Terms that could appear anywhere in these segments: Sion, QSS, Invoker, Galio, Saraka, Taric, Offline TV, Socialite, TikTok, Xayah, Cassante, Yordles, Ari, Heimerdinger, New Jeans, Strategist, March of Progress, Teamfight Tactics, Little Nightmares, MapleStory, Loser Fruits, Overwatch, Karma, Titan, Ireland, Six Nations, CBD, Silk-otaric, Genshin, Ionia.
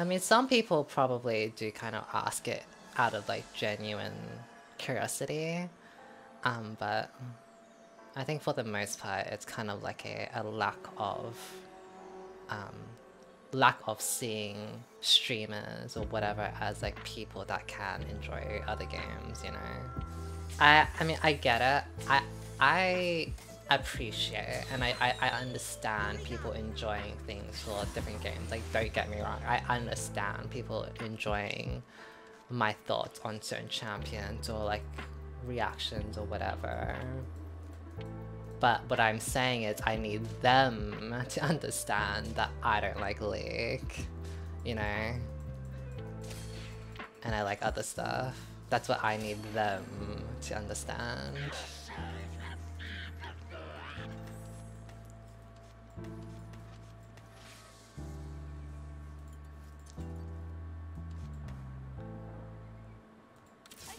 I mean, some people probably do kind of ask it out of like genuine curiosity, but I think for the most part it's kind of like a lack of seeing streamers or whatever as like people that can enjoy other games, you know. I mean, I get it. I appreciate it, and I understand people enjoying things for different games. Like, don't get me wrong, I understand people enjoying my thoughts on certain champions or like reactions or whatever. But what I'm saying is I need them to understand that I don't like League, you know? And I like other stuff. That's what I need them to understand. I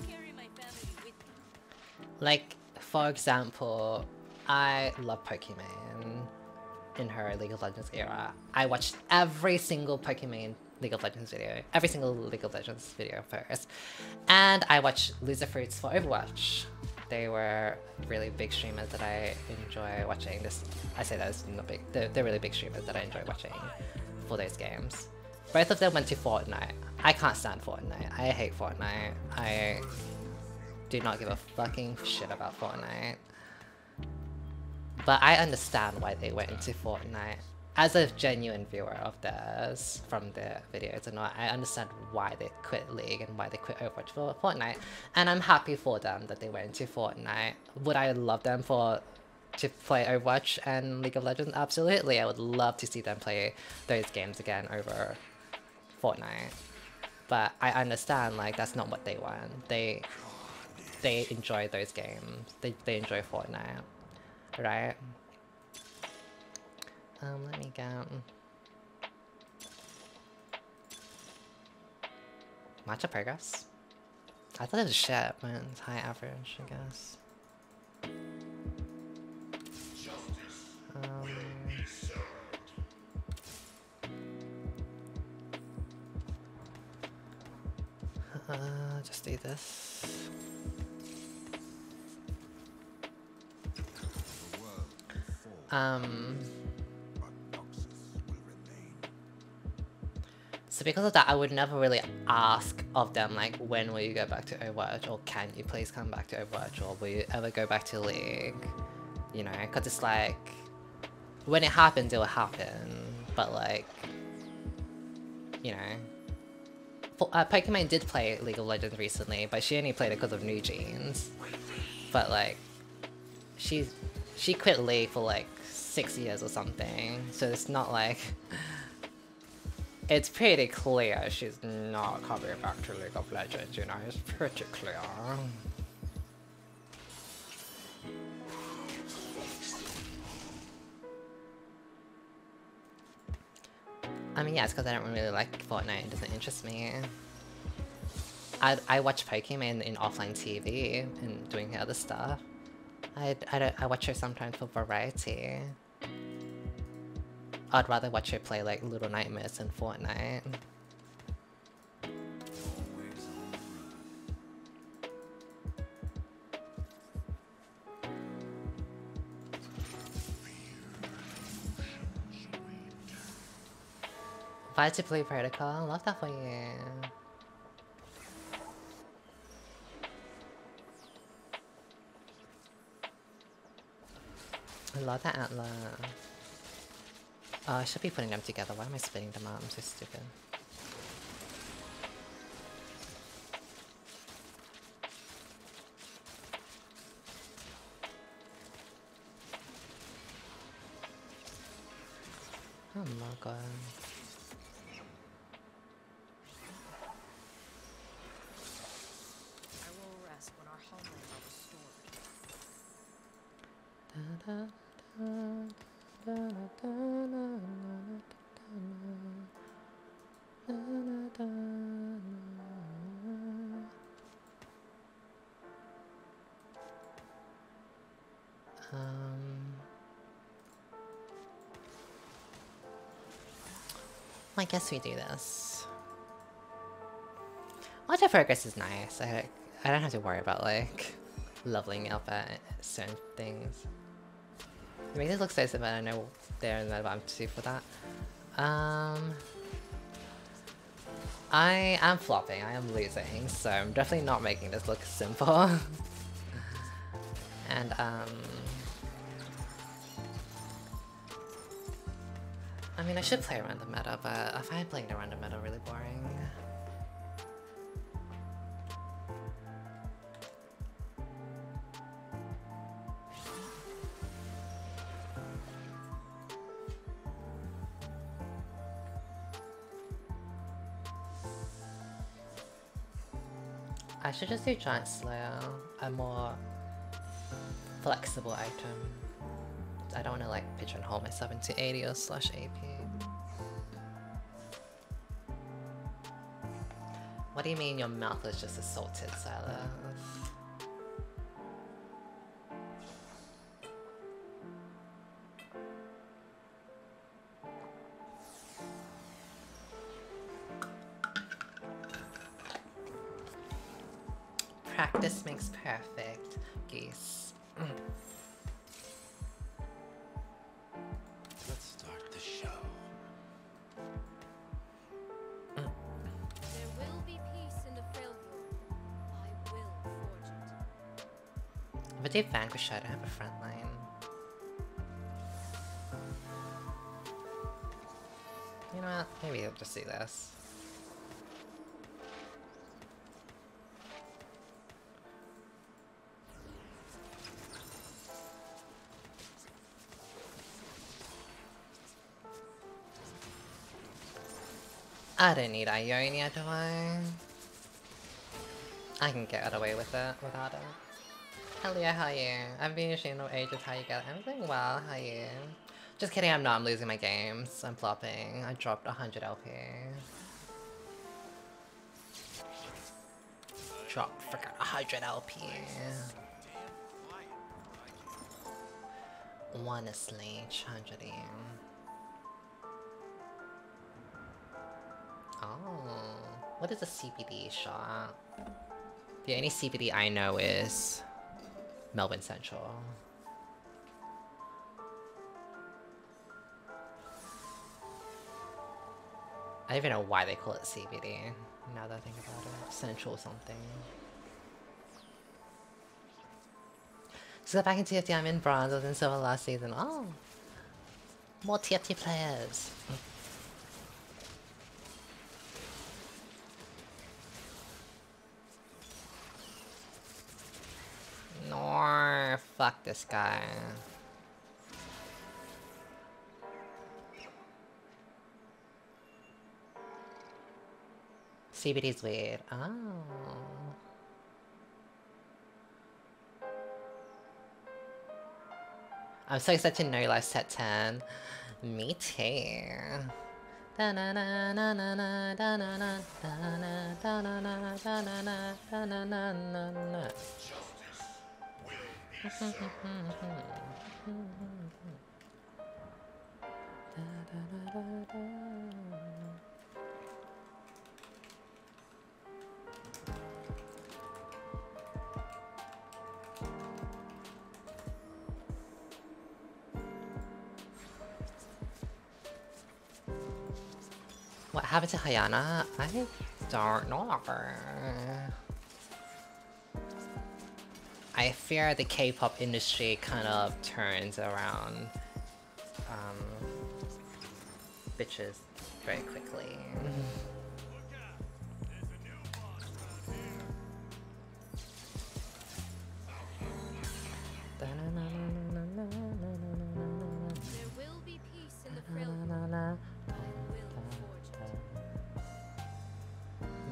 carry my family with me. Like, for example, I love Pokimane in her League of Legends era. I watched every single Pokimane League of Legends video, every single League of Legends video first. And I watched Loser Fruits for Overwatch. They were really big streamers that I enjoy watching. This, I say that is not big, they're really big streamers that I enjoy watching for those games. Both of them went to Fortnite. I can't stand Fortnite. I hate Fortnite. I do not give a fucking shit about Fortnite. But I understand why they went into Fortnite. As a genuine viewer of theirs from their videos and all, I understand why they quit League and why they quit Overwatch for Fortnite. And I'm happy for them that they went into Fortnite. Would I love them to play Overwatch and League of Legends? Absolutely. I would love to see them play those games again over Fortnite. But I understand, like, that's not what they want. They enjoy those games. They enjoy Fortnite. Right. Let me go. March of Progress? I thought it was shit, but it's high average, I guess. Just do this. So because of that, I would never really ask of them, like, when will you go back to Overwatch, or can you please come back to Overwatch, or will you ever go back to League, you know? Because it's like, when it happens, it will happen, but like, you know. Pokimane did play League of Legends recently, but she only played it because of New Jeans. But like, she quit League for like 6 years or something, so it's not like... It's pretty clear she's not coming back to League of Legends, you know, it's pretty clear. I mean, yeah, it's because I don't really like Fortnite, it doesn't interest me. I watch Pokimane in Offline TV and doing other stuff. I watch her sometimes for variety. I'd rather watch her play like Little Nightmares than Fortnite. Bye to Blue Protocol, love that for you. I love that outlet. Oh, I should be putting them together. Why am I splitting them up? I'm so stupid. Oh my god. I will rest when our homeland is restored. Da, da. I guess we do this. March of Progress is nice. I don't have to worry about like leveling up at certain things. I mean, this looks nice, but I know there and that I'm too for that. I am flopping, I am losing, so I'm definitely not making this look simple. And I mean, I should play around the meta, but I find playing around the meta really boring. I should just do Giant Slayer, a more flexible item. I don't want to like pigeonhole myself into AD or slash AP. What do you mean your mouth was just assaulted, Silas? Practice makes perfect, Geese. Let's start the show. There will be peace in the failure. I will forge it. If I do Vanquisher, I don't have a front line. You know what? Maybe I'll just do this. I don't need Ionia, do I? I can get away with it, without it. Hello, how are you? I've been ashamed of ages, how you get it? I'm doing well, how are you? Just kidding, I'm not, I'm losing my games. I'm flopping. I dropped 100 LP. Dropped frickin' 100 LP. Honestly, 100 E. Oh, what is a CBD shop? The only CBD I know is Melbourne Central. I don't even know why they call it CBD, now that I think about it. Central something. So back in TFT, I'm in bronze, I was in silver last season. Oh! More TFT players! No, fuck this guy. CBD's weird. Oh. I'm so excited to know life set 10. Me too. What happened to Hayana? I don't know her. I fear the K-pop industry kind of turns around bitches very quickly.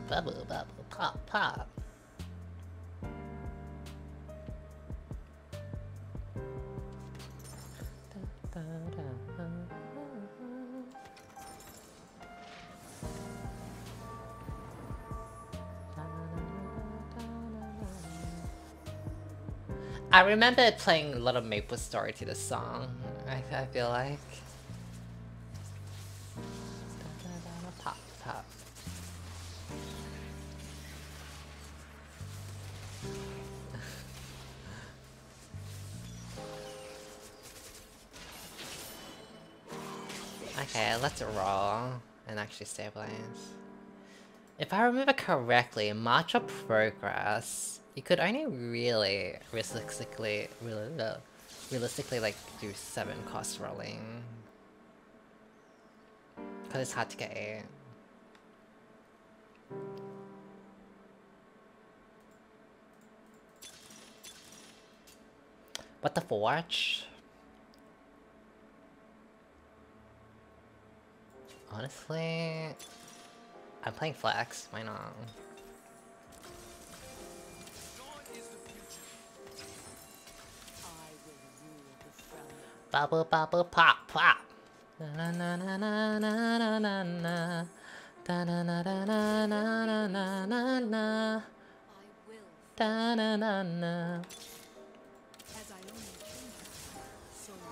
Bubble, bubble, pop, pop. I remember playing a lot of MapleStory to this song, I feel like. Pop, pop. Okay, let's roll and actually stabilize. If I remember correctly, March of Progress, you could only really realistically like do 7 cost rolling. Cause it's hard to get 8. What the Forge? Honestly, I'm playing Flex, why not? Bubble bubble pop pop. Na na na na na na na na. Da na na na na na na na na. Da na na na.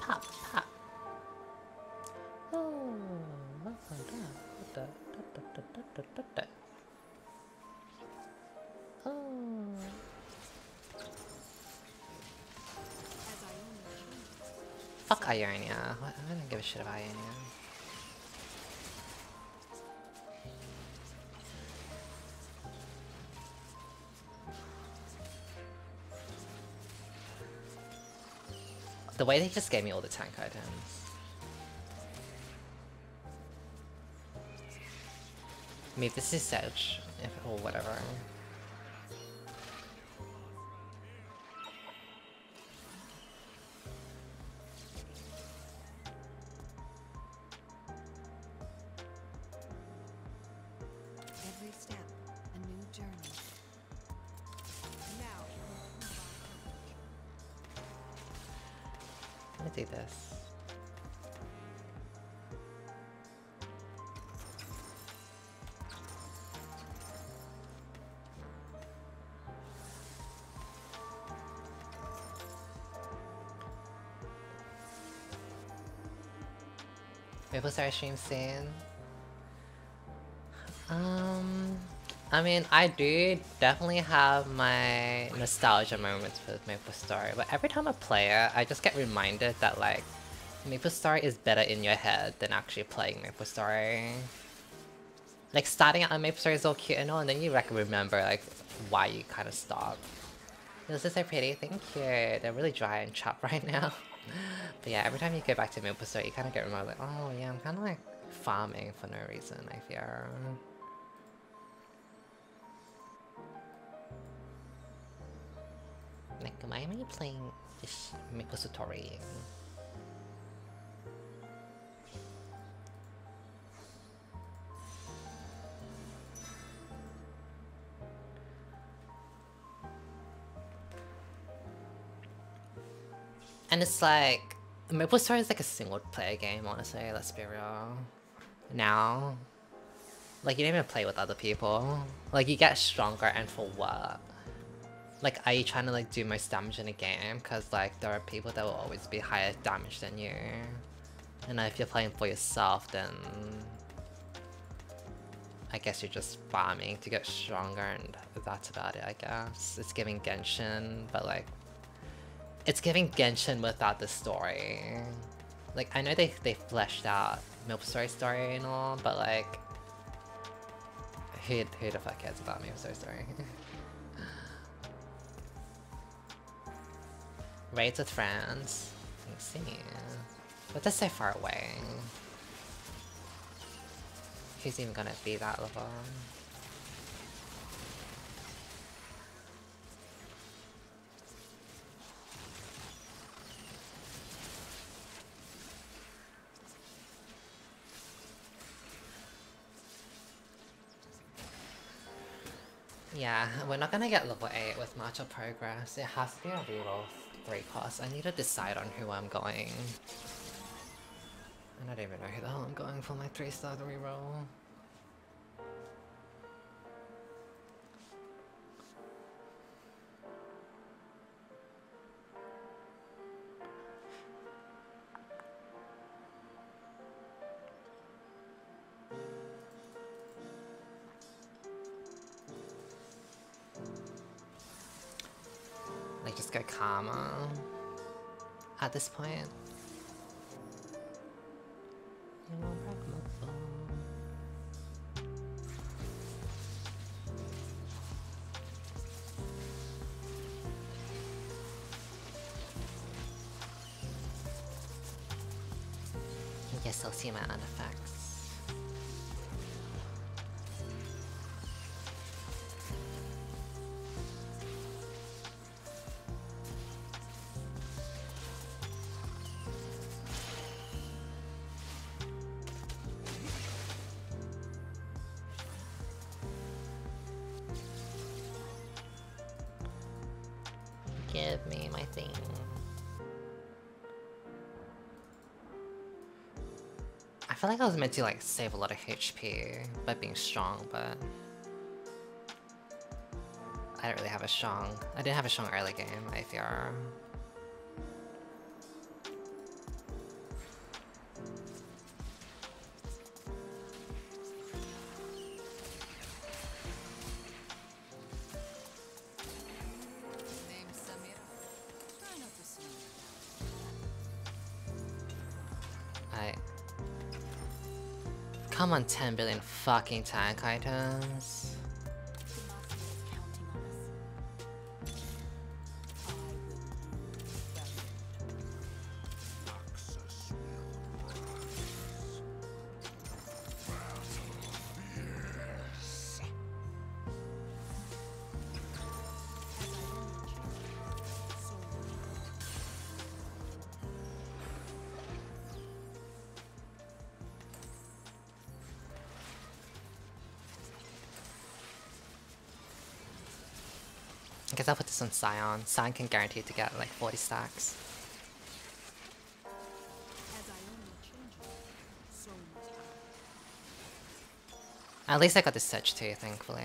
Pop pop. Oh, oh. Fuck Ionia. I don't give a shit about Ionia. The way they just gave me all the tank items. I mean, this is Sedge, or whatever. Every step, a new journey. Now, let me do this. MapleStory stream soon. I mean, I do definitely have my nostalgia moments with MapleStory, but every time I play it, I just get reminded that like, MapleStory is better in your head than actually playing MapleStory. Like starting out on MapleStory is all cute and all, and then you like remember like why you kind of stopped. This is so pretty. Thank you. They're really dry and chapped right now. But yeah, every time you go back to MapleStory, you kind of get reminded, like, oh yeah, I'm kind of like farming for no reason, I fear. Like, why am I playing this MapleStory? And it's like, MapleStory is like a single player game, honestly, let's be real. Now, like you don't even play with other people. Like you get stronger and for what? Like are you trying to like do most damage in a game? Cause like there are people that will always be higher damage than you. And if you're playing for yourself, then I guess you're just farming to get stronger and that's about it, I guess. It's giving Genshin, but like, it's giving Genshin without the story. Like, I know they fleshed out MapleStory's story and all, but like, who the fuck cares about MapleStory's story? Raids with friends. Let's see. But that's so far away. Who's even gonna be that level? Yeah, we're not gonna get level 8 with March of Progress. It has to be a reroll 3 cost. I need to decide on who I'm going. And I don't even know who the hell I'm going for my 3-star reroll. Go Karma at this point. still see my artifacts. Give me my thing. I feel like I was meant to like save a lot of HP by being strong, but I don't really have a strong. I didn't have a strong early game, I Fiora. Come on, 10 billion fucking tank items. I guess I'll put this on Sion. Sion can guarantee to get like 40 stacks. At least I got the Sej too, thankfully.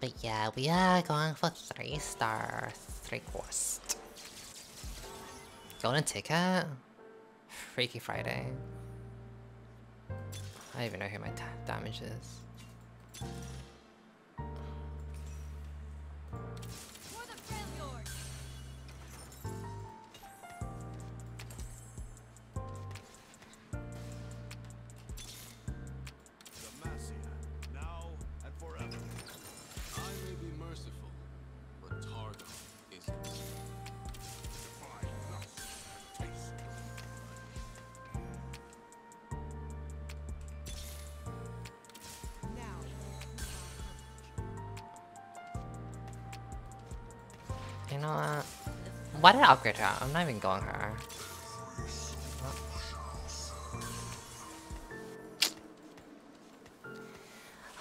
But yeah, we are going for 3-star 3-course. Golden ticket? Freaky Friday. I don't even know who my damage is. You know what? Why did I upgrade her? I'm not even going her.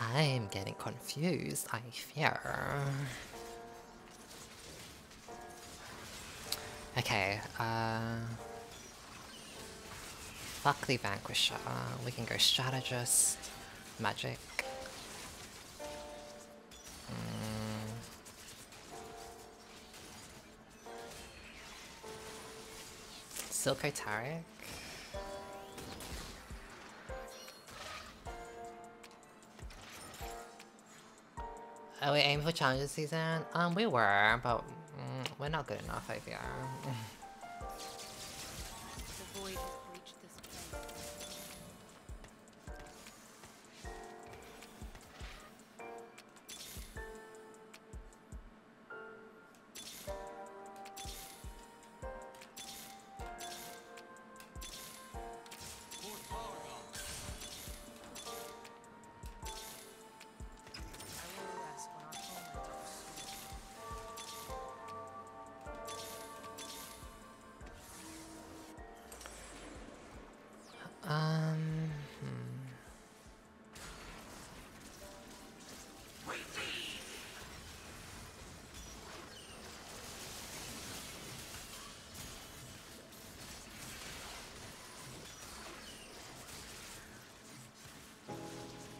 I am getting confused, I fear. Okay, fuck the Vanquisher. We can go Strategist, Magic. Silk-otaric. Are we aiming for challenges season? We were, but we're not good enough, I think.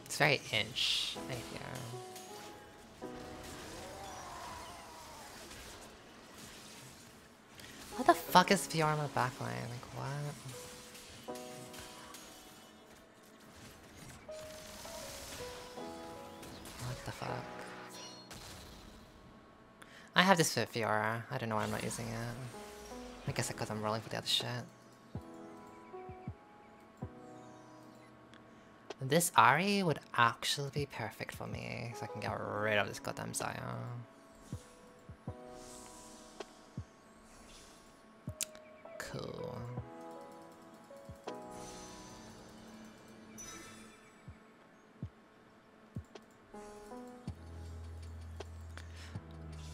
It's very inch, I hear. What the fuck is Fiora in the backline? Like, what? I have this for Fiora. I don't know why I'm not using it. I guess it's because I'm rolling for the other shit. This Ari would actually be perfect for me, so I can get rid of this goddamn Xayah. Cool.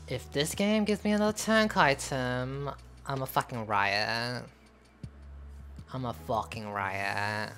If this game gives me another tank item, I'm a fucking riot. I'm a fucking riot.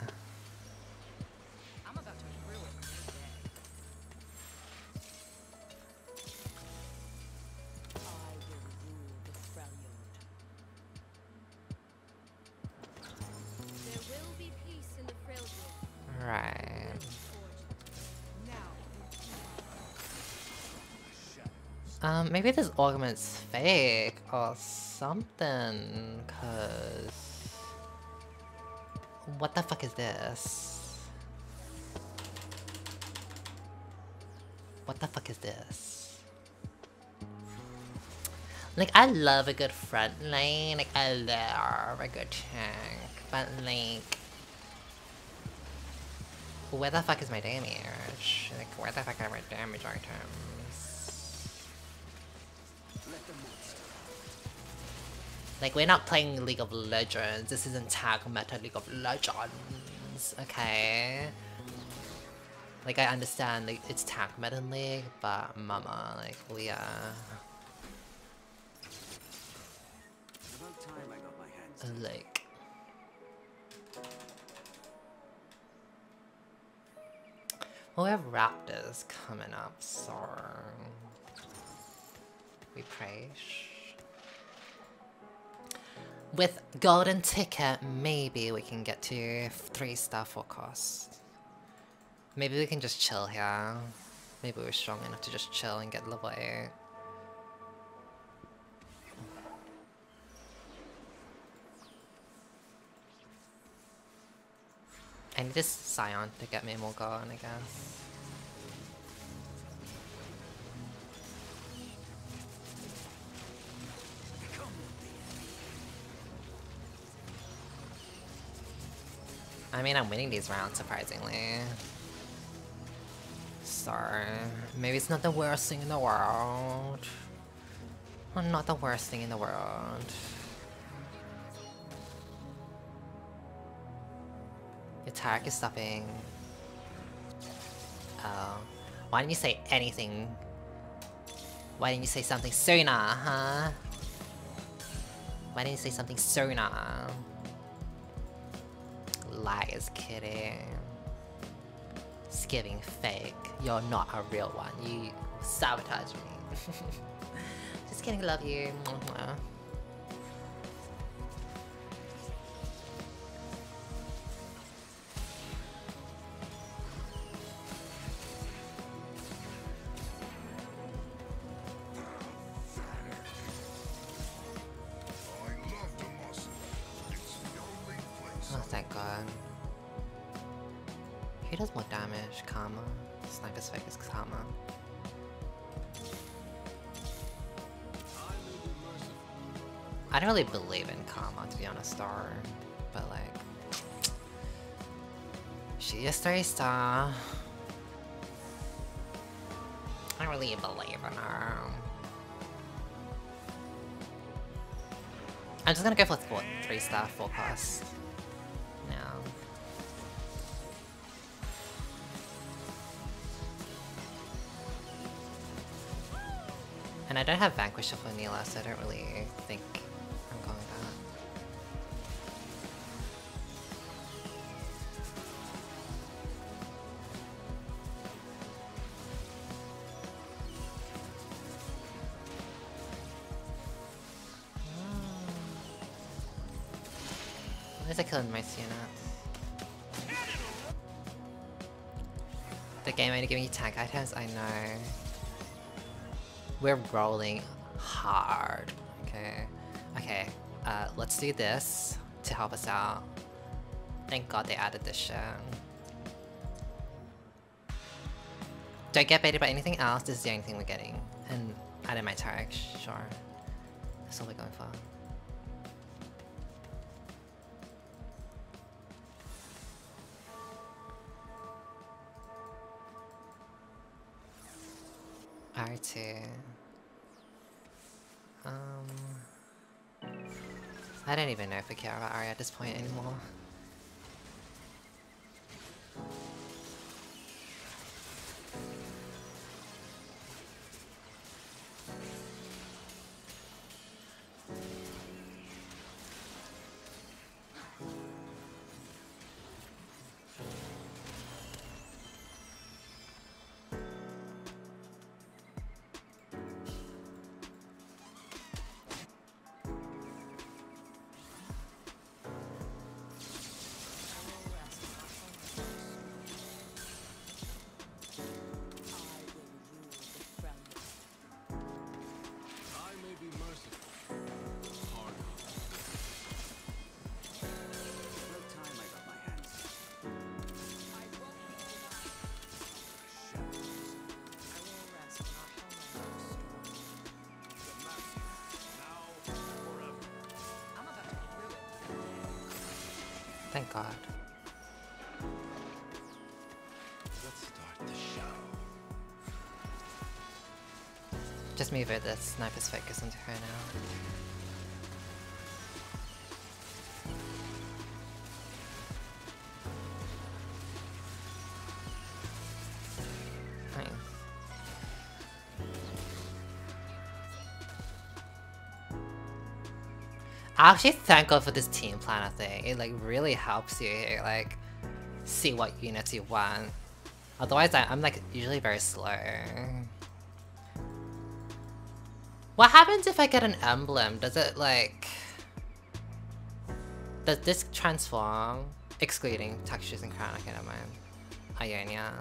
Maybe this augment's fake or something, cause... what the fuck is this? What the fuck is this? Like, I love a good front lane, like, I love a good tank, but like... where the fuck is my damage? Like, where the fuck are my damage items? Like, we're not playing League of Legends. This isn't tag meta League of Legends, okay? Like, I understand, like, it's tag meta in League, but mama, like, we are... like... well, we have Raptors coming up, so... we pray. With golden ticket, maybe we can get to 3-star full cost. Maybe we can just chill here. Maybe we're strong enough to just chill and get level 8. I need this Sion to get me more golden, I guess. I mean, I'm winning these rounds, surprisingly. Sorry. Maybe it's not the worst thing in the world. Well, not the worst thing in the world. Your Taric is stopping. Oh. Why didn't you say anything? Why didn't you say something sooner, huh? Why didn't you say something sooner? Liars, kidding. Skipping fake. You're not a real one. You sabotage me. Just kidding, love you. Mwah. Karma. Sniper's fake is Karma. I don't really believe in Karma, to be honest, star. But like... she is 3-star. I don't really believe in her. I'm just gonna go for 3-star full pass. And I don't have Vanquisher for Nila, so I don't really think I'm going that. Why is I killing my Sion? The game only giving you tank items? I know. We're rolling hard, okay? Okay, let's do this to help us out. Thank God they added this shit. Don't get baited by anything else, this is the only thing we're getting. And added my Taric, sure. That's all we're going for. party. I don't even know if we care about Ari at this point anymore. Thank God. Let's start the show. Just move it, the sniper's focus onto her now. I'm actually thankful for this team planner thing. It like really helps you like see what units you want. Otherwise I'm like usually very slow. What happens if I get an emblem? Does it like... does this transform? Excluding textures and crown, okay, never mind. Ionia.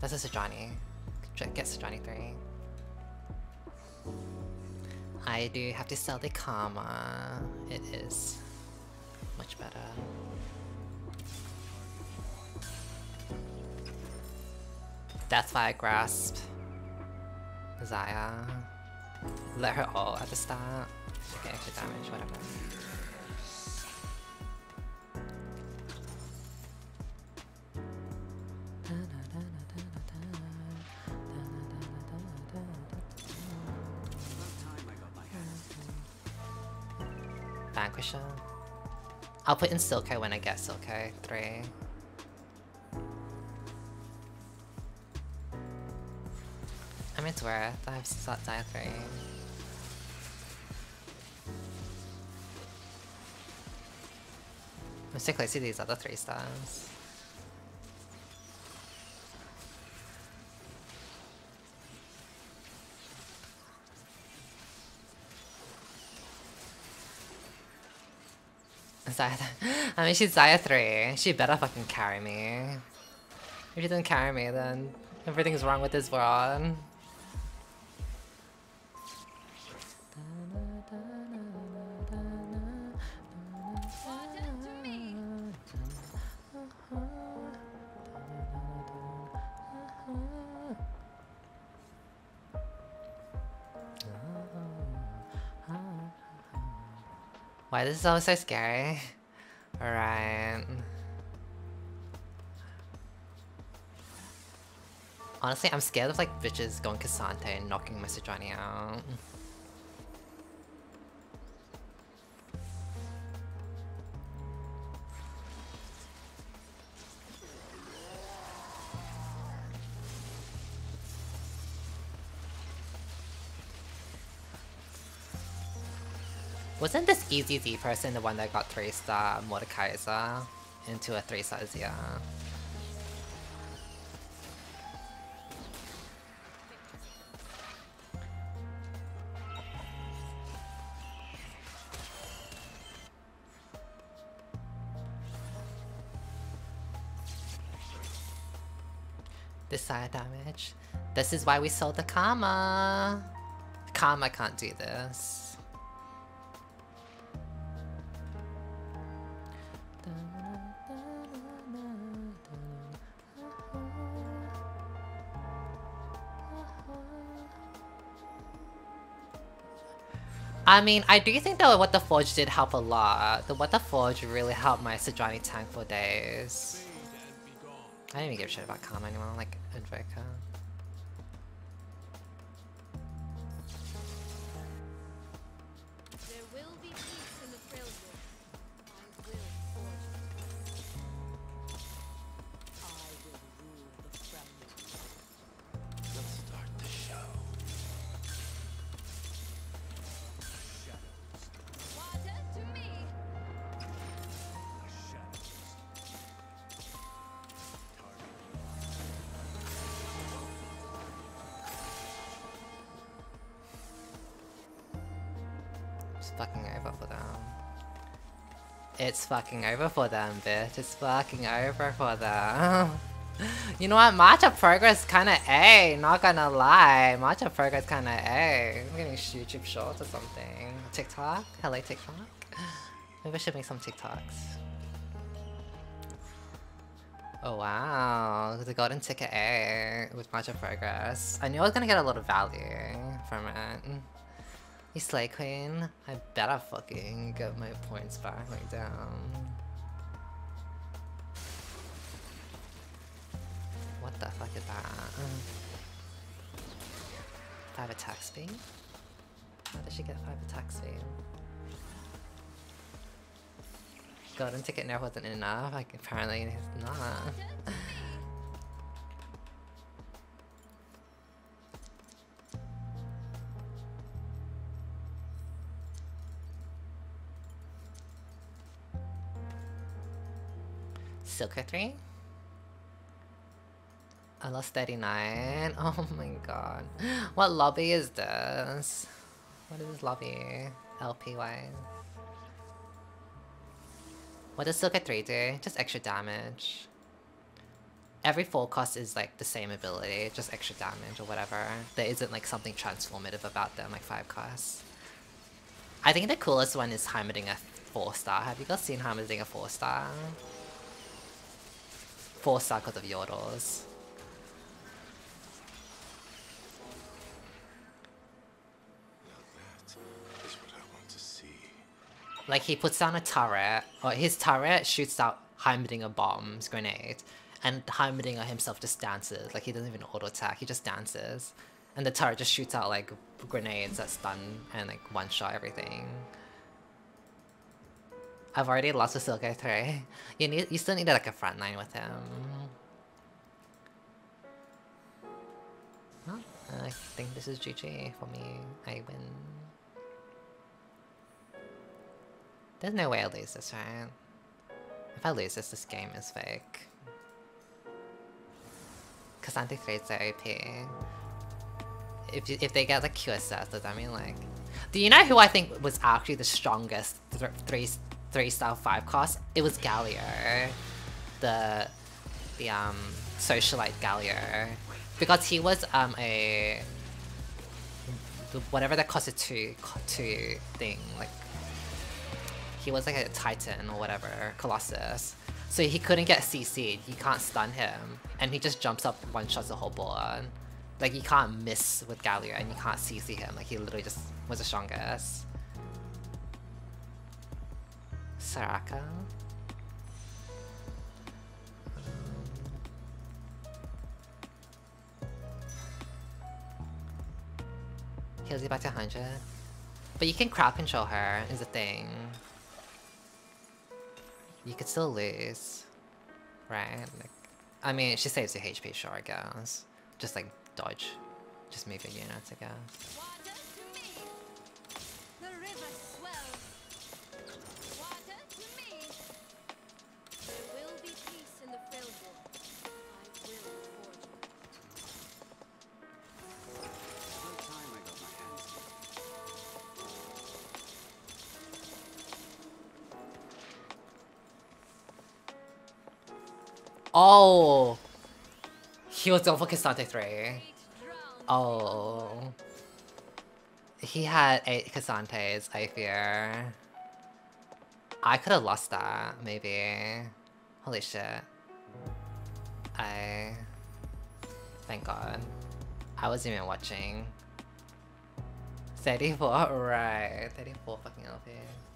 That's a Sejuani. Get Sejuani 3. I do have to sell the Karma. It is much better. That's why I grasp Xayah. Let her all at the start. Okay, extra damage, whatever. Vanquisher. I'll put in Silco when I get Silco 3. I mean, it's worth. I have to start Xayah 3. I'm so close to these other 3 stars. I mean, she's Xayah 3. She better fucking carry me. If she doesn't carry me, then everything's wrong with this world. Why this is always so scary? Alright. Honestly, I'm scared of like bitches going Cassante and knocking my Sejuani out. Wasn't this EZZ person the one that got 3-star Mordekaiser into a 3-star Xayah? This side damage. This is why we sold the Karma. Karma can't do this. I mean, I do think that What the Forge did help a lot. The What the Forge really helped my Sejuani tank for days. I didn't even give a shit about Karma anymore, like Invoker. There will be peace in the Frail World. I will forge it. I will rule the Frail World. Let's start the show. Shadows. Water to me. Fucking over for them. It's fucking over for them, bitch. It's fucking over for them. You know what? March of Progress kinda A, not gonna lie. March of Progress kinda A. I'm getting YouTube shorts or something. TikTok? Hello, TikTok? Maybe I should make some TikToks. Oh wow, the golden ticket A with March of Progress. I knew I was gonna get a lot of value from it. You slay queen, I better fucking get my points back, like damn. What the fuck is that? 5 attack speed? How did she get 5 attack speed? Golden ticket nerf wasn't enough, like apparently it's not. Silco 3? I lost 39. Oh my god. What lobby is this? What is this lobby? LP wise. What does Silco 3 do? Just extra damage. Every full cost is like the same ability, just extra damage or whatever. There isn't like something transformative about them, like 5 costs. I think the coolest one is Heimerdinger 4-star. Have you guys seen Heimerdinger 4-star? 4-star because of Yordles. That is what I want to see. Like he puts down a turret, or his turret shoots out Heimerdinger bombs, grenade, and Heimerdinger himself just dances. Like he doesn't even auto attack, he just dances. And the turret just shoots out like grenades that stun and like one shot everything. I've already lost with Silco 3. You still need like a front line with him. Well, I think this is GG for me. I win. There's no way I lose this, right? If I lose this, this game is fake. Cassante 3 is so OP. If they get like QSS, does that mean like... Do you know who I think was actually the strongest 3-star 5 cost? It was Galio. The Socialite Galio. Because he was a... whatever that costed two thing, like... He was like a Titan or whatever, Colossus. So he couldn't get CC'd, you can't stun him. And he just jumps up and one-shots the whole board. Like you can't miss with Galio and you can't CC him, like he literally just was the strongest. Saraka. Heals you back to 100. But you can crowd control her, is the thing. You could still lose. Right? Like, I mean, she saves your HP, sure, I guess. Just like dodge. Just move your units, I guess. Oh, he was over Cassante 3. Oh, he had 8 Cassantes, I fear. I could have lost that, maybe. Holy shit. Thank God. I wasn't even watching. 34, right. 34 fucking LP.